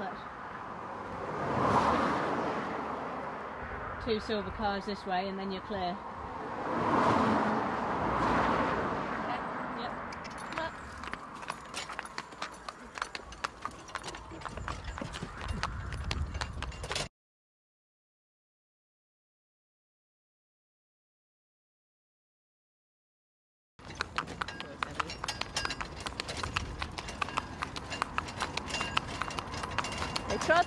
chocolate. Two silver cars this way and then you're clear. Shot.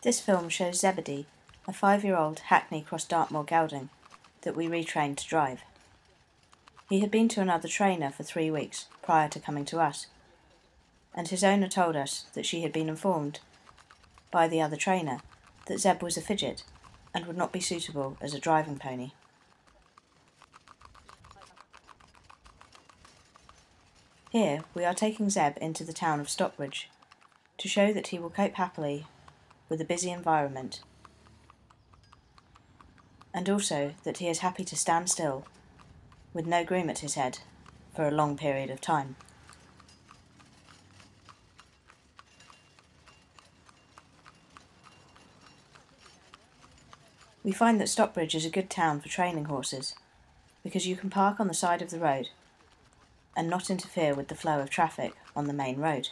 This film shows Zebedee, a 5-year-old Hackney cross Dartmoor gelding that we retrained to drive. He had been to another trainer for 3 weeks prior to coming to us, and his owner told us that she had been informed by the other trainer that Zeb was a fidget and would not be suitable as a driving pony. Here we are taking Zeb into the town of Stockbridge to show that he will cope happily with a busy environment, and also that he is happy to stand still, with no groom at his head, for a long period of time. We find that Stockbridge is a good town for training horses, because you can park on the side of the road and not interfere with the flow of traffic on the main road.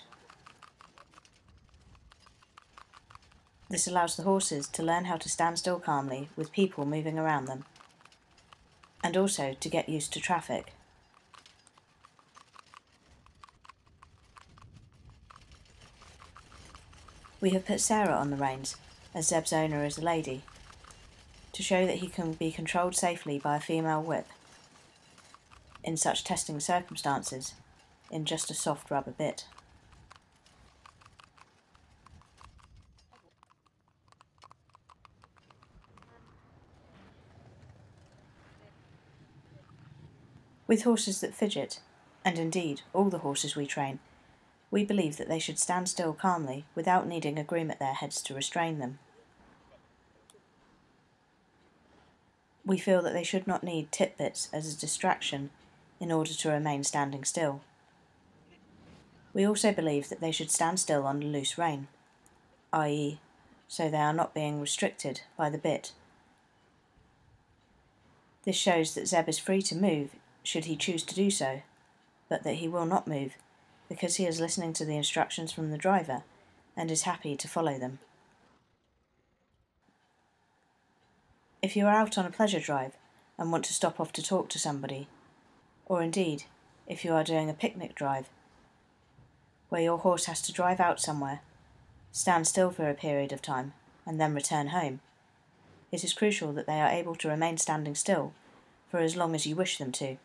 This allows the horses to learn how to stand still calmly with people moving around them, and also to get used to traffic. We have put Sarah on the reins, as Zeb's owner is a lady, to show that he can be controlled safely by a female whip in such testing circumstances, in just a soft rubber bit. With horses that fidget, and indeed all the horses we train, we believe that they should stand still calmly without needing a groom at their heads to restrain them. We feel that they should not need titbits as a distraction in order to remain standing still. We also believe that they should stand still on a loose rein, i.e., so they are not being restricted by the bit. This shows that Zeb is free to move should he choose to do so, but that he will not move, because he is listening to the instructions from the driver and is happy to follow them. If you are out on a pleasure drive and want to stop off to talk to somebody, or indeed if you are doing a picnic drive, where your horse has to drive out somewhere, stand still for a period of time, and then return home, it is crucial that they are able to remain standing still for as long as you wish them to.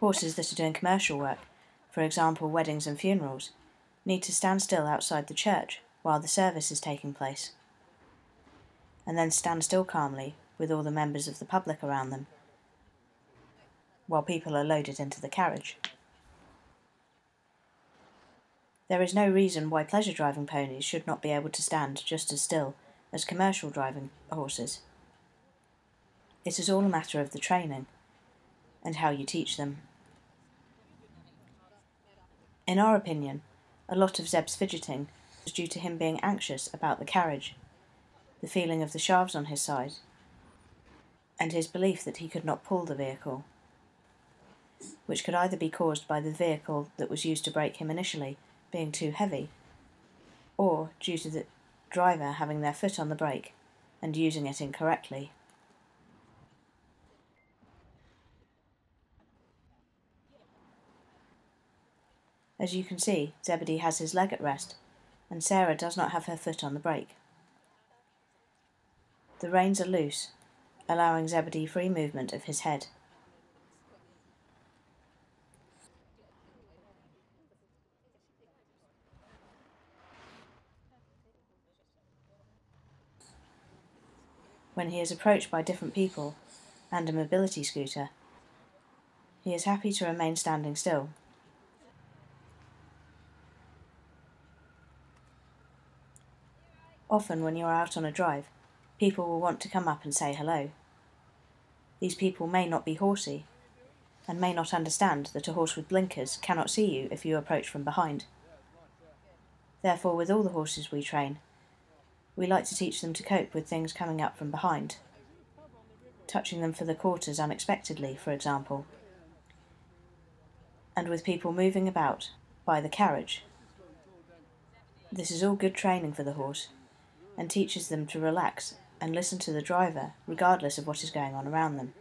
Horses that are doing commercial work, for example weddings and funerals, need to stand still outside the church while the service is taking place, and then stand still calmly with all the members of the public around them while people are loaded into the carriage. There is no reason why pleasure driving ponies should not be able to stand just as still as commercial driving horses. It is all a matter of the training and how you teach them. In our opinion, a lot of Zeb's fidgeting was due to him being anxious about the carriage, the feeling of the shafts on his side, and his belief that he could not pull the vehicle, which could either be caused by the vehicle that was used to brake him initially being too heavy, or due to the driver having their foot on the brake and using it incorrectly. As you can see, Zebedee has his leg at rest, and Sarah does not have her foot on the brake. The reins are loose, allowing Zebedee free movement of his head. When he is approached by different people and a mobility scooter, he is happy to remain standing still. Often when you are out on a drive, people will want to come up and say hello. These people may not be horsey, and may not understand that a horse with blinkers cannot see you if you approach from behind. Therefore, with all the horses we train, we like to teach them to cope with things coming up from behind, touching them for the quarters unexpectedly, for example, and with people moving about by the carriage. This is all good training for the horse, and teaches them to relax and listen to the driver, regardless of what is going on around them.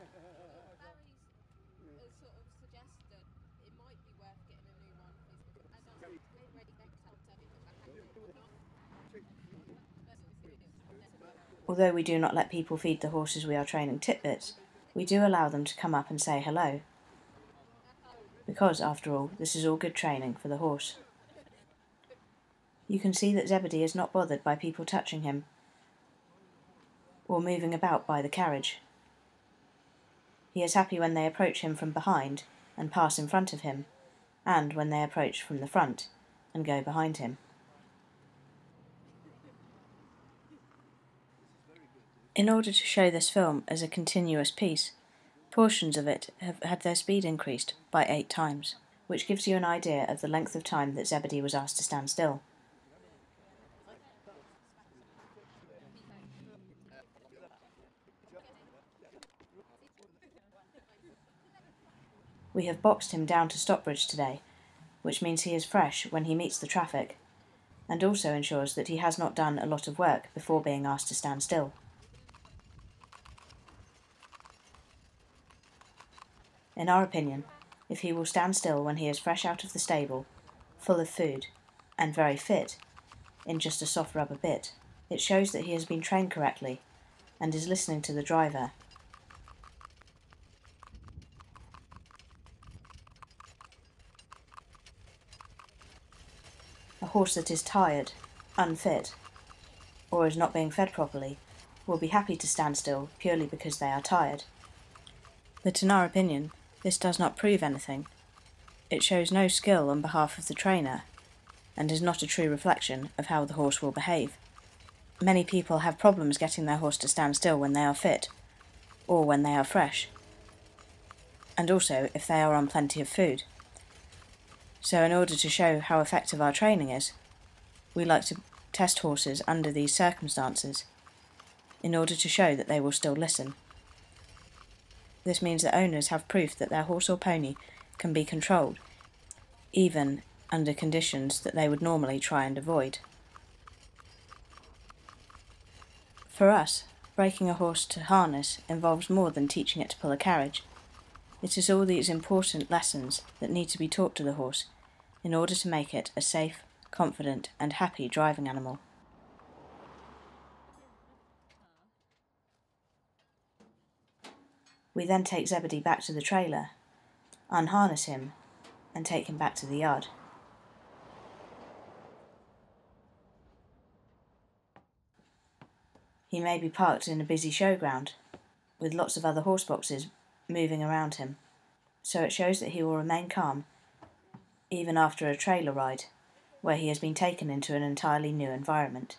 Although we do not let people feed the horses we are training titbits, we do allow them to come up and say hello, because, after all, this is all good training for the horse. You can see that Zebedee is not bothered by people touching him or moving about by the carriage. He is happy when they approach him from behind and pass in front of him, and when they approach from the front and go behind him. In order to show this film as a continuous piece, portions of it have had their speed increased by 8 times, which gives you an idea of the length of time that Zebedee was asked to stand still. We have boxed him down to Stockbridge today, which means he is fresh when he meets the traffic, and also ensures that he has not done a lot of work before being asked to stand still. In our opinion, if he will stand still when he is fresh out of the stable, full of food, and very fit, in just a soft rubber bit, it shows that he has been trained correctly and is listening to the driver. A horse that is tired, unfit, or is not being fed properly will be happy to stand still purely because they are tired. But in our opinion, this does not prove anything. It shows no skill on behalf of the trainer, and is not a true reflection of how the horse will behave. Many people have problems getting their horse to stand still when they are fit, or when they are fresh, and also if they are on plenty of food. So in order to show how effective our training is, we like to test horses under these circumstances in order to show that they will still listen. This means that owners have proof that their horse or pony can be controlled, even under conditions that they would normally try and avoid. For us, breaking a horse to harness involves more than teaching it to pull a carriage. It is all these important lessons that need to be taught to the horse in order to make it a safe, confident, and happy driving animal. We then take Zebedee back to the trailer, unharness him, and take him back to the yard. He may be parked in a busy showground, with lots of other horse boxes moving around him, so it shows that he will remain calm even after a trailer ride, where he has been taken into an entirely new environment.